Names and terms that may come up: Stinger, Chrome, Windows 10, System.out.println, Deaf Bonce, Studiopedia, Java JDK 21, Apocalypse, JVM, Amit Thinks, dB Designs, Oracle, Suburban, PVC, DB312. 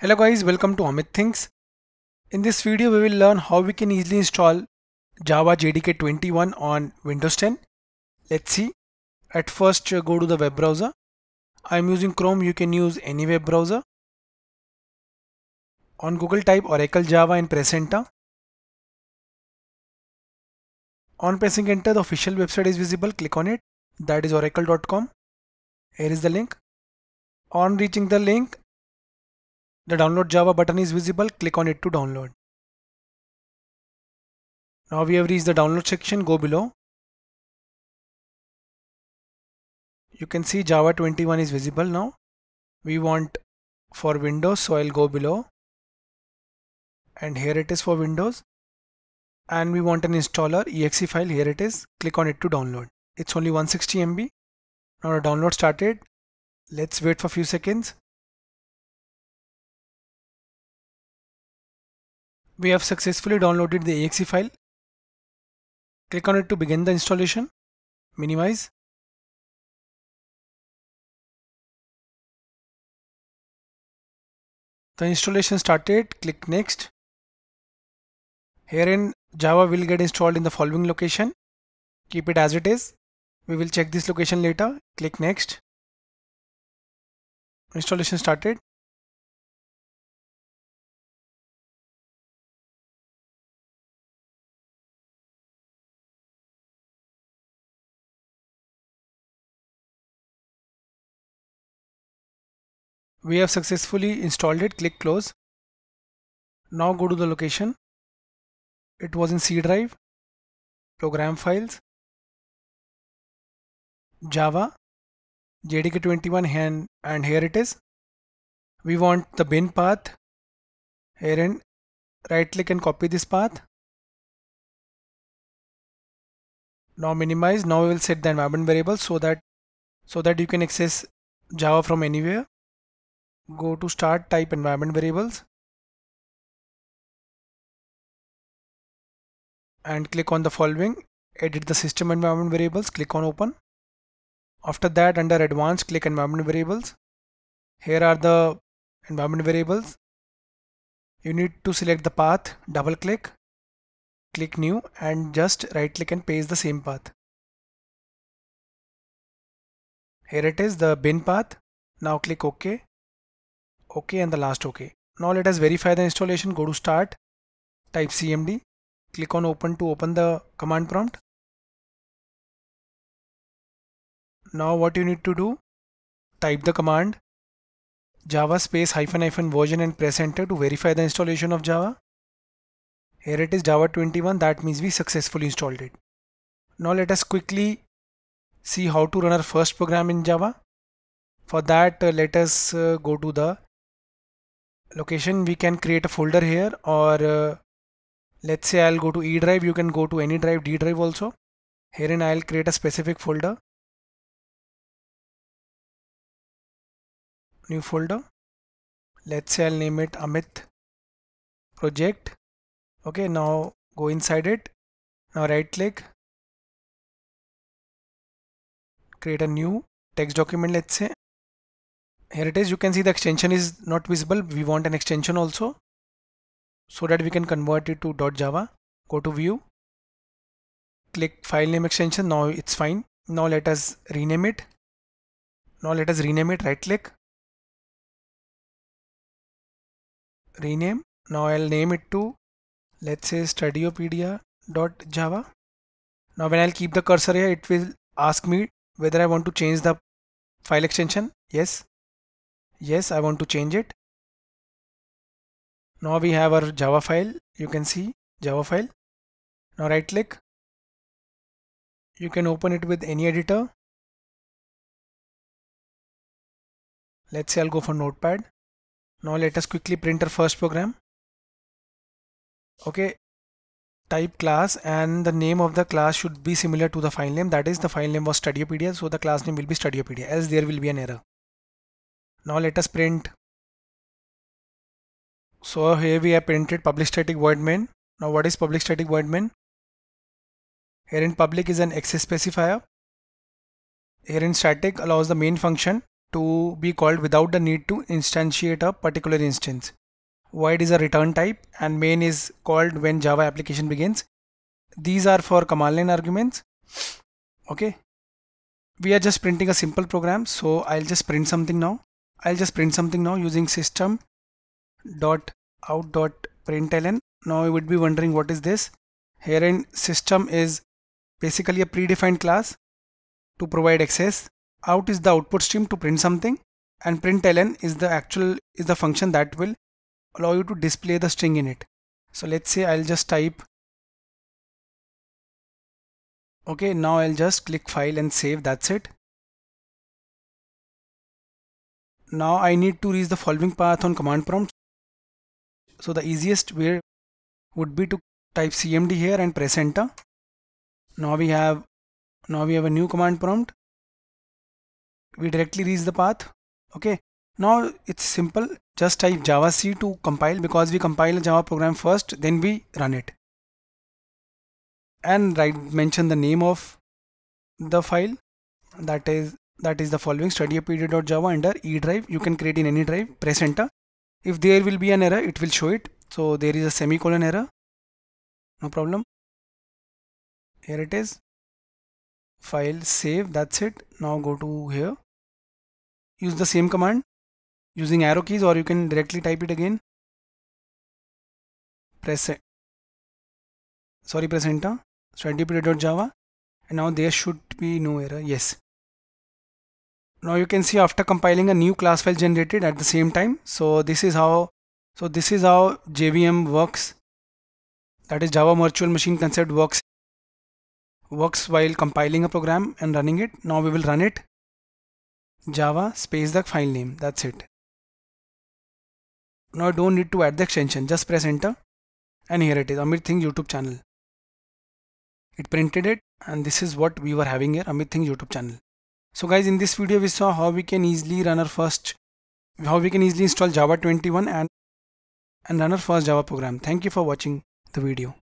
Hello guys, welcome to Amit Thinks. In this video we will learn how we can easily install Java JDK 21 on Windows 10. Let's see. At first go to the web browser. I am using Chrome, you can use any web browser. On Google type Oracle Java and press enter. On pressing enter the official website is visible, click on it. That is oracle.com. Here is the link. On reaching the link, the download Java button is visible, click on it to download. Now we have reached the download section, go below. You can see Java 21 is visible now. We want for Windows, so I'll go below. And here it is for Windows. And we want an installer exe file, here it is. Click on it to download. It's only 160 MB. Now the download started. Let's wait for a few seconds. We have successfully downloaded the exe file. Click on it to begin the installation. Minimize. The installation started. Click next. Herein Java will get installed in the following location. Keep it as it is. We will check this location later. Click next. Installation started. We have successfully installed it, click close. Now go to the location. It was in C drive, program files, Java, JDK 21 and here it is. We want the bin path. Herein, right click and copy this path. Now minimize. Now we will set the environment variable so that you can access Java from anywhere. Go to start, type environment variables and click on the following, edit the system environment variables, click on open. After that, under advanced, click environment variables. Here are the environment variables. You need to select the path, double click, click new and just right click and paste the same path. Here it is, the bin path. Now click OK. OK and the last OK. Now let us verify the installation. Go to start, type CMD, click on open to open the command prompt. Now what you need to do, type the command java space -- version and press enter to verify the installation of Java. Here it is, Java 21, that means we successfully installed it. Now let us quickly see how to run our first program in Java. For that let us go to the location. We can create a folder here, or let's say I'll go to E drive, you can go to any drive, D drive also. Herein I'll create a specific folder, new folder, let's say I'll name it Amit project. Okay, now go inside it, now right click, create a new text document, let's say. Here it is, you can see the extension is not visible. We want an extension also so that we can convert it to .java. Go to view, click file name extension. Now it's fine. Now let us rename it. Right click, rename. Now I'll name it to, let's say, studiopedia.java. Now when I'll keep the cursor here, it will ask me whether I want to change the file extension. Yes, I want to change it. Now we have our Java file, you can see Java file. Now right click, you can open it with any editor. Let's say I'll go for Notepad. Now let us quickly print our first program. Okay, type class and the name of the class should be similar to the file name, that is the file name was Studiopedia, so the class name will be Studiopedia, else there will be an error. Now let us print. So here we have printed public static void main. Now what is public static void main? Here in public is an access specifier. Here in static allows the main function to be called without the need to instantiate a particular instance. Void is a return type and main is called when Java application begins. These are for command line arguments. Okay. We are just printing a simple program. So I'll just print something now. Using system.out.println. Now you would be wondering what is this? Herein system is basically a predefined class to provide access. Out is the output stream to print something, and println is the function that will allow you to display the string in it. So let's say I'll just type. Okay, now I'll just click file and save. That's it. Now I need to reach the following path on command prompt. So the easiest way would be to type cmd here and press enter. Now we have a new command prompt. We directly reach the path. Okay. Now it's simple. Just type Java C to compile, because we compile a Java program first, then we run it. And mention the name of the file. That is the following studio.pd.java under E drive. You can create in any drive. Press enter. If there will be an error, it will show it. So there is a semicolon error. No problem. Here it is. File, save. That's it. Now go to here. Use the same command using arrow keys, or you can directly type it again. Press enter. studio.pd.java, and now there should be no error. Yes. Now you can see after compiling a new class file generated at the same time. So this is how JVM works. That is Java Virtual Machine Concept works while compiling a program and running it. Now we will run it. Java space the file name. That's it. Now don't need to add the extension. Just press enter, and here it is, Amit Thinks YouTube channel. It printed it, and this is what we were having here, Amit Thinks YouTube channel. So guys, in this video we saw how we can easily install Java 21 and run our first Java program. Thank you for watching the video.